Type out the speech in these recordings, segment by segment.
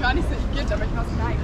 Gar nicht so viel gibt, aber ich weiß nice.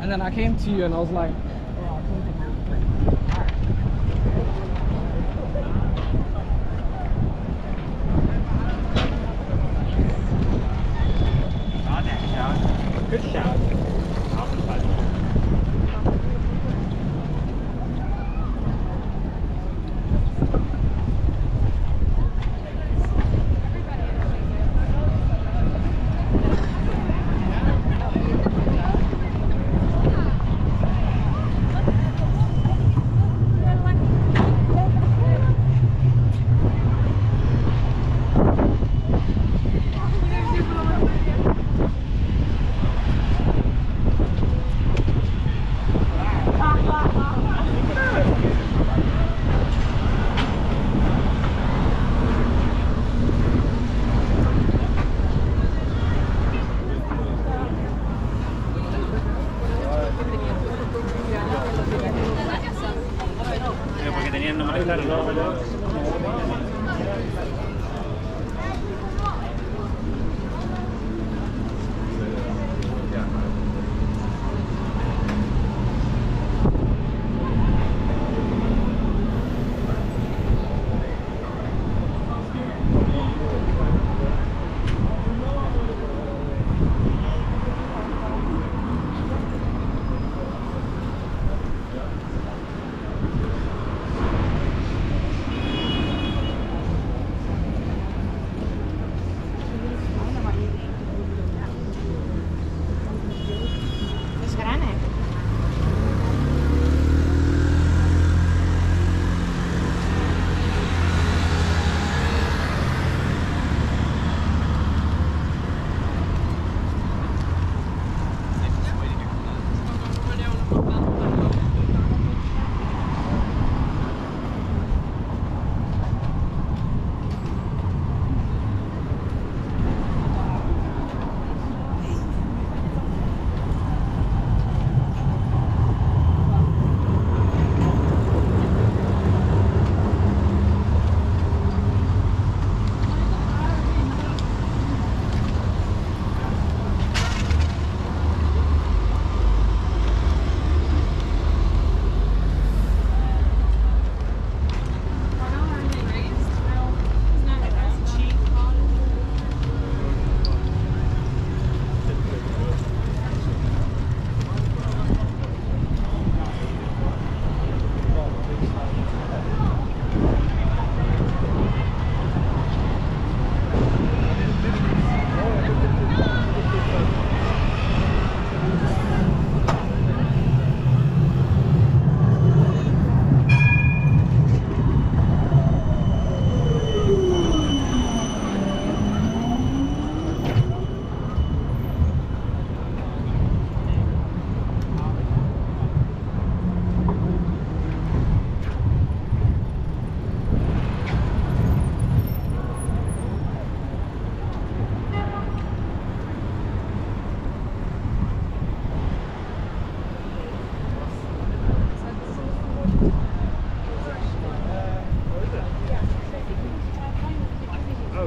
And then I came to you and I was like,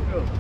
Yok yok. Thank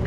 you.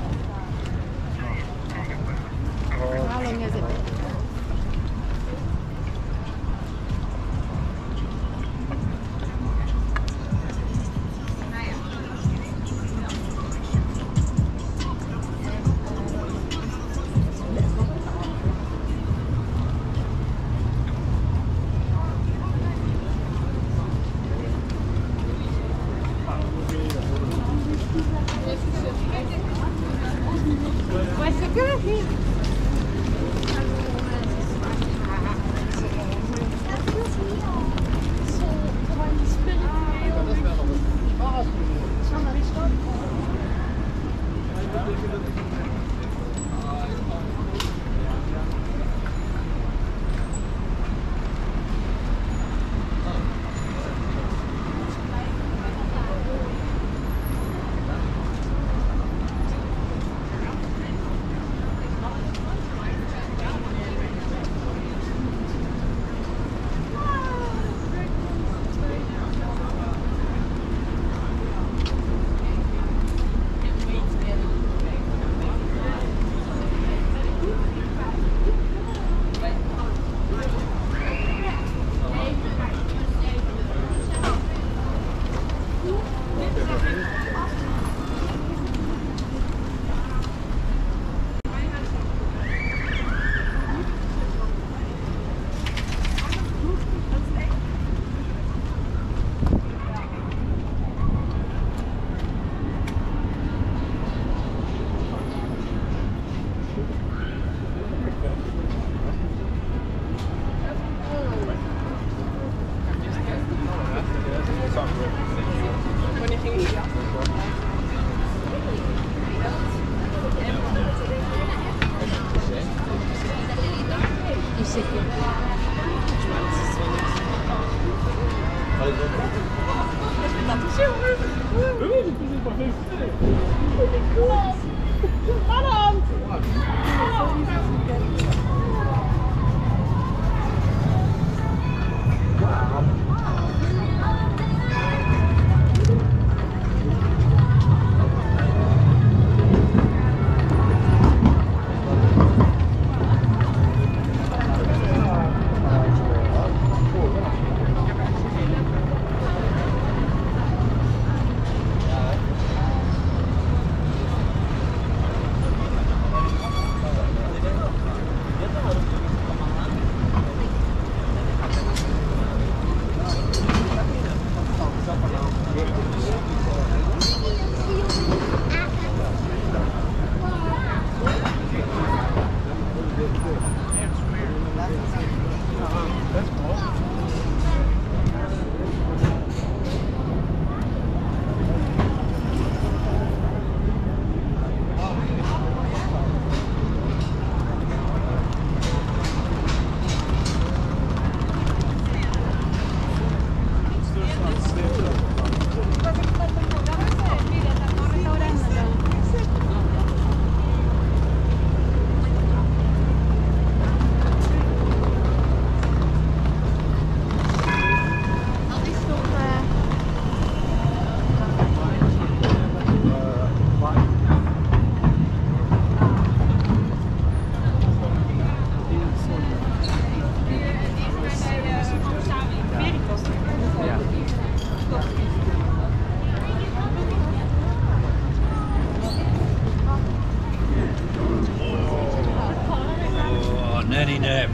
any day.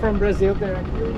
from Brazil directly.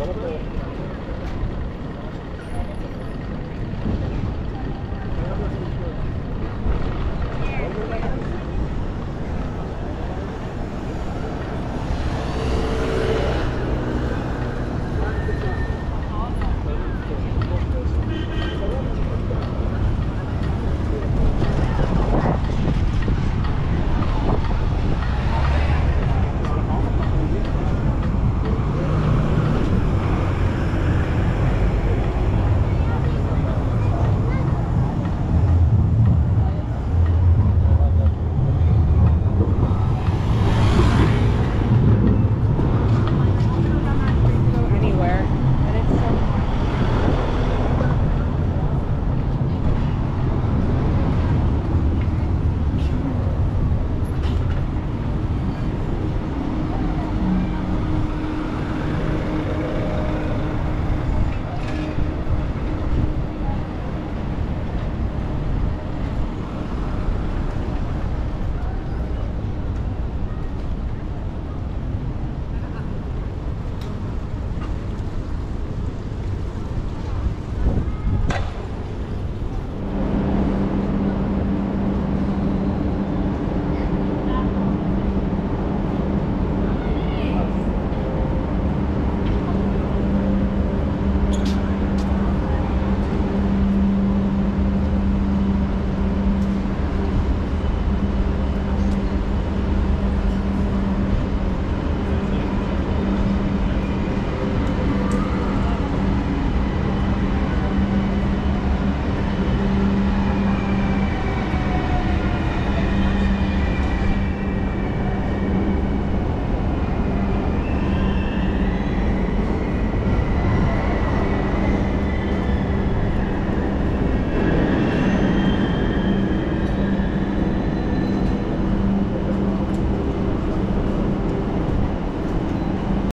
Gracias.